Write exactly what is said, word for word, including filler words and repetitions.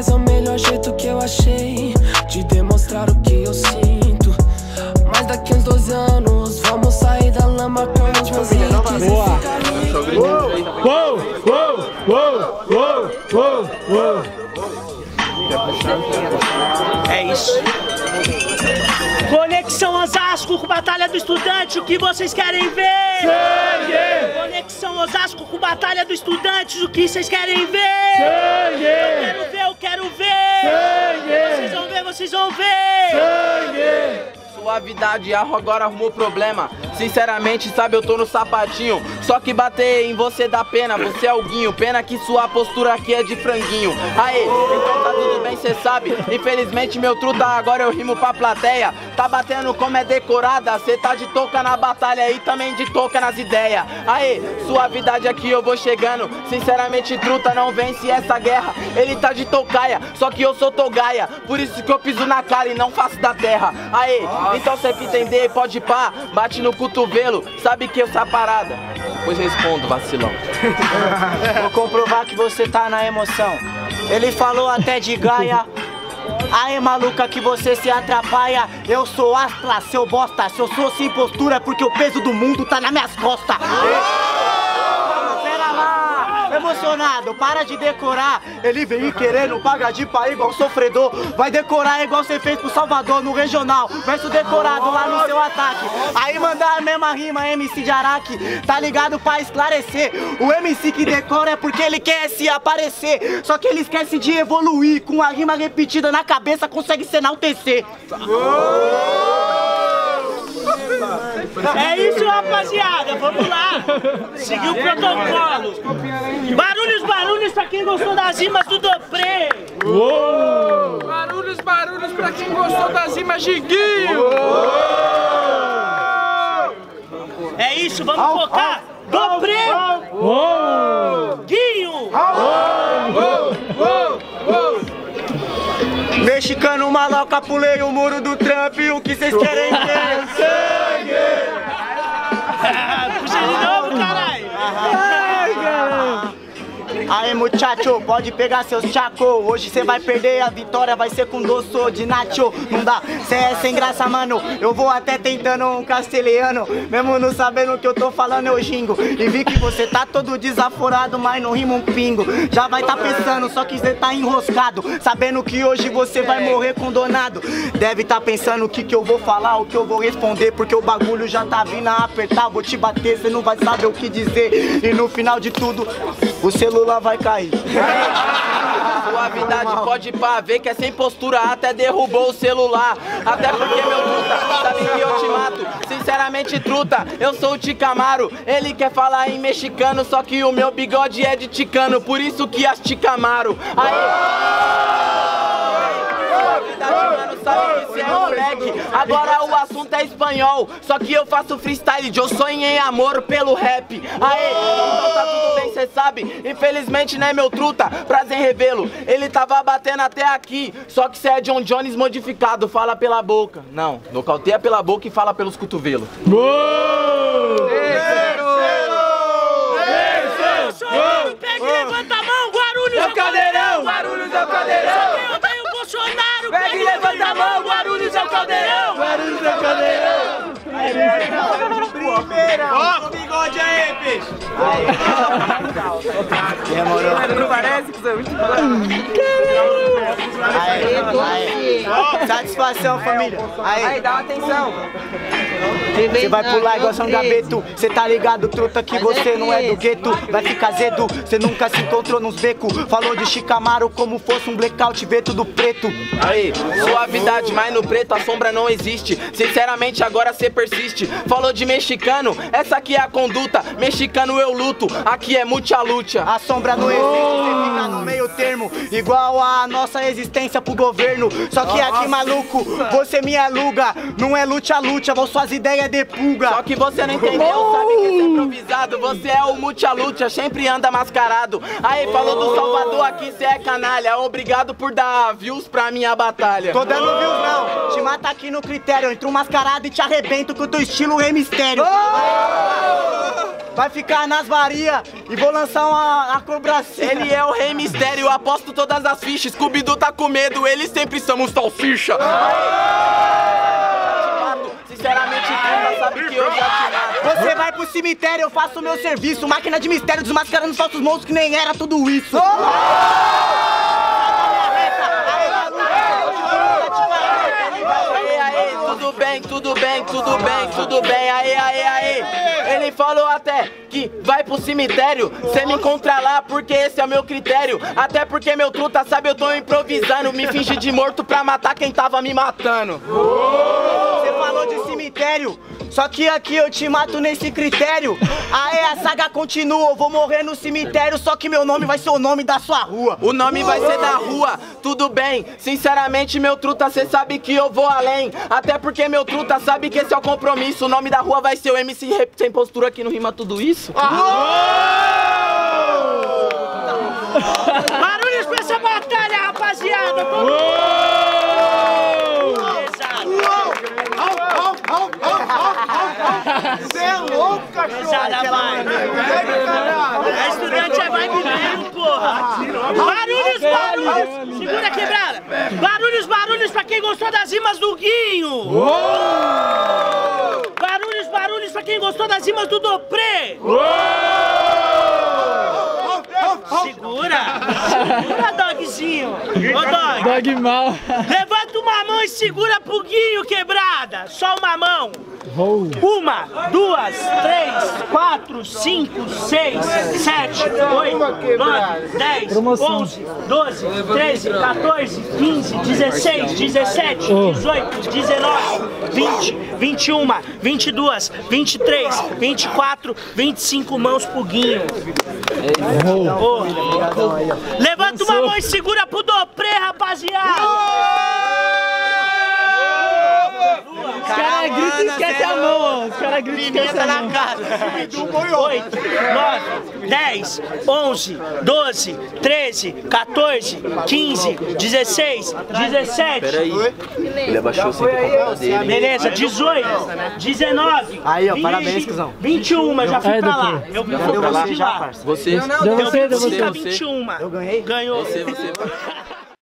mas é o melhor jeito que eu achei de demonstrar o que eu sinto. Mas daqui uns doze anos vamos sair da lama com os meus índices. Boa! Uou! Uou! Uou! Uou! Uou! É isso. Conexão Osasco com Batalha do Estudante, o que vocês querem ver? Sangue! Conexão Osasco com Batalha do Estudante, o que vocês querem ver? Sangue! Eu quero ver, eu quero ver! Sangue! Vocês vão ver, vocês vão ver! Sangue! Suavidade, arro agora arrumou problema. Sinceramente, sabe, eu tô no sapatinho. Só que bater em você dá pena, você é o Guinho. Pena que sua postura aqui é de franguinho. Aê, então tá tudo bem, cê sabe. Infelizmente, meu truta, agora eu rimo pra plateia. Tá batendo como é decorada, cê tá de touca na batalha e também de touca nas ideias. Aê, suavidade aqui eu vou chegando. Sinceramente, truta, não vence essa guerra. Ele tá de toucaia, só que eu sou togaia. Por isso que eu piso na cara e não faço da terra. Aê, então cê que entender, pode pá, bate no cotovelo, sabe que eu sou a parada. Pois respondo, vacilão. Vou comprovar que você tá na emoção. Ele falou até de Gaia. Aê, maluca, que você se atrapalha. Eu sou astra, seu bosta. Se eu sou sem postura é porque o peso do mundo tá nas minhas costas. Emocionado, para de decorar. Ele vem querendo pagar de pai igual sofredor. Vai decorar igual você fez pro Salvador no Regional. Verso decorado lá no seu ataque. Aí mandar a mesma rima, M C de Araque. Tá ligado pra esclarecer. O M C que decora é porque ele quer se aparecer. Só que ele esquece de evoluir. Com a rima repetida na cabeça consegue se enaltecer. É isso, rapaziada, vamos lá. Seguir o protocolo. Barulhos, barulhos pra quem gostou das rimas do Doprê. Uou. Barulhos, barulhos pra quem gostou das rimas de Guinho. Uou. É isso, vamos au, focar. Au, Doprê, au, au. Guinho. Au, au, au, au. Mexicano maloca, pulei o muro do Trump. O que vocês querem ver? Sangue! Puxa de novo, caralho! Ai, caralho! Aê, muchacho, pode pegar seus chaco. Hoje cê vai perder, a vitória vai ser com doço de nacho. Não dá, cê é sem graça, mano. Eu vou até tentando um castelhano. Mesmo não sabendo o que eu tô falando, eu gingo. E vi que você tá todo desaforado, mas não rima um pingo. Já vai tá pensando, só que cê tá enroscado, sabendo que hoje você vai morrer condonado. Deve tá pensando o que que eu vou falar, o que eu vou responder, porque o bagulho já tá vindo a apertar. Vou te bater, cê não vai saber o que dizer. E no final de tudo, o celular vai cair. Suavidade, pode pá, ver que é sem postura, até derrubou o celular. Até porque, meu truta, sabe que eu te mato. Sinceramente, truta, eu sou o Chicamaro. Ele quer falar em mexicano, só que o meu bigode é de ticano. Por isso que as Chicamaro. Aê! Suavidade, mano, sabe que cê é moleque. Agora o assunto é espanhol, só que eu faço freestyle. Eu sonhei amor pelo rap. Aê! Então tá tudo bem, cê sabe. Infelizmente, né, meu truta? Prazer em revê-lo. Ele tava batendo até aqui, só que cê é John Jones modificado. Fala pela boca. Não, nocauteia pela boca e fala pelos cotovelos. Uou! Terceiro! Terceiro! Chorando, pega e levanta a mão. Guarulhos é o caldeirão! Guarulhos é o caldeirão! Eu tenho o Bolsonaro! Pega e levanta a mão. Guarulhos é o caldeirão! Guarulhos é o caldeirão! Primeira! Ó, o bigode aí, peixe! Demorou. Não parece que você é muito bom. Satisfação, família. Aí, aí dá uma atenção. Você vai pular igual São Gabeto. Você tá ligado, truta, que você não é do gueto. Vai ficar zedo, você nunca se encontrou nos becos. Falou de Chicamaro como fosse um blackout, vê tudo preto. Aí, suavidade, mas no preto a sombra não existe. Sinceramente, agora você persiste. Falou de mexicano, essa aqui é a conduta. Mexicano eu luto, aqui é multialúcia. A sombra não existe, você fica no meio termo, igual a nossa existência pro governo. Só que aqui, maluco, você me aluga. Não é lucha-lucha, vou suas ideias de pulga. Só que você não entendeu, sabe que é improvisado. Você é o multialúcia, sempre anda mascarado. Aí, falou do Salvador, aqui cê é canalha. Obrigado por dar views pra minha batalha. Tô dando views não, te mata aqui no critério. Entre um mascarado e te arrebento com o teu estilo é mistério. vai ficar nas varia e vou lançar uma acrobacia. Ele é o rei mistério, eu aposto todas as fichas. Scooby-Doo tá com medo, eles sempre são os salsicha. Sinceramente, tu já sabe que eu já te mato. Você vai pro cemitério, eu faço o meu serviço. Máquina de mistério, desmascarando falsos monstros que nem era tudo isso. Tudo bem, tudo bem, tudo bem, tudo bem, aê, aê, aê. Ele falou até que vai pro cemitério, cê me encontra lá porque esse é o meu critério. Até porque meu truta sabe eu tô improvisando, me fingi de morto pra matar quem tava me matando. Você falou de cemitério, só que aqui eu te mato nesse critério. Aê, a saga continua, eu vou morrer no cemitério, só que meu nome vai ser o nome da sua rua. O nome vai ser da rua, tudo bem. Sinceramente, meu truta, cê sabe que eu vou além. Até porque meu truta sabe que esse é o compromisso. O nome da rua vai ser o M C Rep, sem postura que não rima tudo isso. Barulhos pra essa batalha, rapaziada! Você é louco, cachorro! É estudante, é vibe mesmo, porra! Barulhos, barulhos! Segura quebrada! Barulhos, barulhos pra quem gostou das rimas do Guinho! Barulhos, barulhos pra quem gostou das rimas do Doprê! Segura! Segura, dogzinho! Ô, dog! Dog mal! Levanta uma mão e segura pro Guinho, quebrada! Só uma mão! Uma, duas, três, quatro, cinco, seis, sete, oito, nove, dez, onze, doze, treze, quatorze, quinze, dezesseis, dezessete, dezoito, dezenove, vinte, vinte e um, vinte e dois, vinte e três, vinte e quatro, vinte e cinco mãos pro Guinho. Oh. Levanta uma mão e segura pro Doprê, rapaziada! Os caras gritam e esquecem a mão, ó. Os caras gritam e esquecem a mão. oito, nove, dez, onze, doze, treze, quatorze, quinze, dezesseis, dezessete. Peraí. Ele abaixou sem contar dele. Beleza, dezoito, dezenove. Aí, ó, parabéns, cuzão. vinte e um, já fui pra lá. Eu fui pra lá de lá. Você, você, você. Eu ganhei. Ganhou. Você, você.